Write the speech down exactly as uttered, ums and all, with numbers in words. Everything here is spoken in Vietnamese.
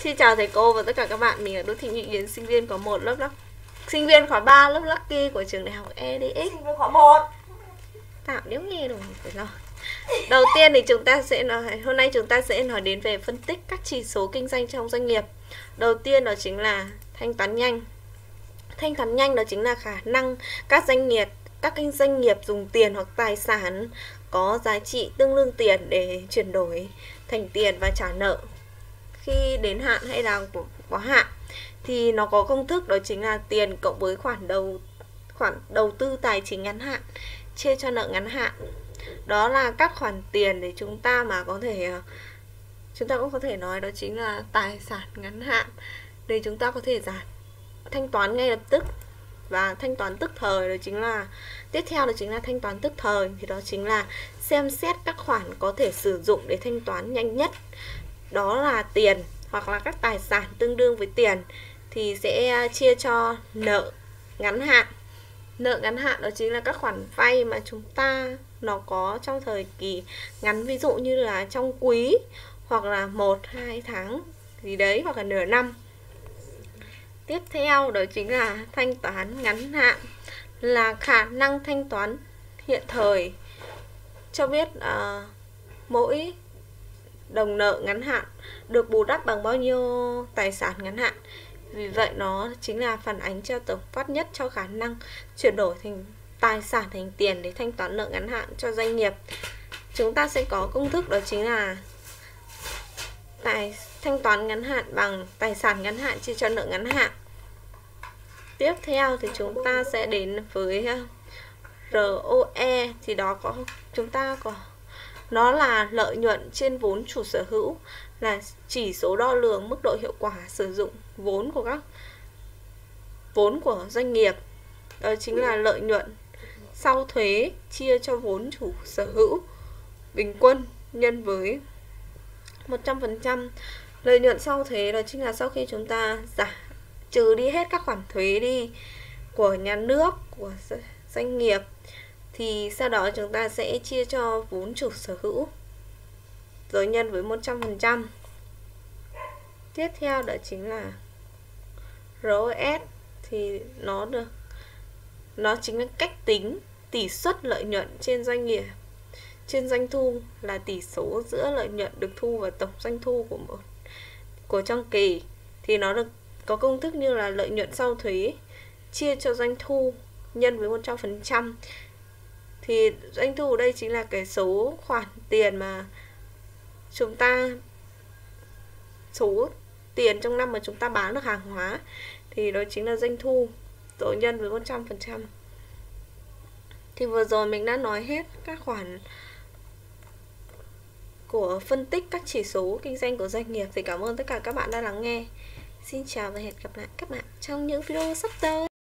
Xin chào thầy cô và tất cả các bạn, mình là Đỗ Thị Như Yến, sinh viên có một lớp lớp sinh viên khóa ba lớp Lucky của trường đại học edX. Sinh viên khóa một. Tạm nếu nghe rồi phải lo. Đầu tiên thì chúng ta sẽ nói hôm nay chúng ta sẽ nói đến về phân tích các chỉ số kinh doanh trong doanh nghiệp. Đầu tiên đó chính là thanh toán nhanh. Thanh toán nhanh đó chính là khả năng các doanh nghiệp các kinh doanh nghiệp dùng tiền hoặc tài sản có giá trị tương đương tiền để chuyển đổi thành tiền và trả nợ khi đến hạn hay là quá hạn. Thì nó có công thức đó chính là tiền cộng với khoản đầu khoản đầu tư tài chính ngắn hạn chia cho nợ ngắn hạn. Đó là các khoản tiền để chúng ta mà có thể chúng ta cũng có thể nói đó chính là tài sản ngắn hạn để chúng ta có thể giảm thanh toán ngay lập tức. Và thanh toán tức thời đó chính là tiếp theo đó chính là thanh toán tức thời thì đó chính là xem xét các khoản có thể sử dụng để thanh toán nhanh nhất, đó là tiền hoặc là các tài sản tương đương với tiền thì sẽ chia cho nợ ngắn hạn. Nợ ngắn hạn đó chính là các khoản vay mà chúng ta nó có trong thời kỳ ngắn, ví dụ như là trong quý hoặc là một hai tháng gì đấy hoặc là nửa năm. Tiếp theo đó chính là thanh toán ngắn hạn là khả năng thanh toán hiện thời, cho biết uh, mỗi đồng nợ ngắn hạn được bù đắp bằng bao nhiêu tài sản ngắn hạn. Vì vậy nó chính là phản ánh cho tổng quát nhất cho khả năng chuyển đổi thành tài sản thành tiền để thanh toán nợ ngắn hạn cho doanh nghiệp. Chúng ta sẽ có công thức đó chính là tài thanh toán ngắn hạn bằng tài sản ngắn hạn chia cho nợ ngắn hạn. Tiếp theo thì chúng ta sẽ đến với rờ o e thì đó có chúng ta có nó là lợi nhuận trên vốn chủ sở hữu, là chỉ số đo lường mức độ hiệu quả sử dụng vốn của các vốn của doanh nghiệp. Đó chính là lợi nhuận sau thuế chia cho vốn chủ sở hữu bình quân nhân với một trăm phần trăm. Lợi nhuận sau thuế đó chính là sau khi chúng ta giảm trừ đi hết các khoản thuế đi của nhà nước, của doanh nghiệp thì sau đó chúng ta sẽ chia cho vốn chủ sở hữu rồi nhân với một trăm phần trăm. Tiếp theo đó chính là rờ o ét thì nó được nó chính là cách tính tỷ suất lợi nhuận trên doanh nghiệp trên doanh thu, là tỷ số giữa lợi nhuận được thu và tổng doanh thu của một của trong kỳ. Thì nó được có công thức như là lợi nhuận sau thuế chia cho doanh thu nhân với một trăm phần trăm. Thì doanh thu ở đây chính là cái số khoản tiền mà chúng ta số tiền trong năm mà chúng ta bán được hàng hóa thì đó chính là doanh thu rồi nhân với một trăm phần trăm. Thì vừa rồi mình đã nói hết các khoản của phân tích các chỉ số kinh doanh của doanh nghiệp. Thì cảm ơn tất cả các bạn đã lắng nghe. Xin chào và hẹn gặp lại các bạn trong những video sắp tới.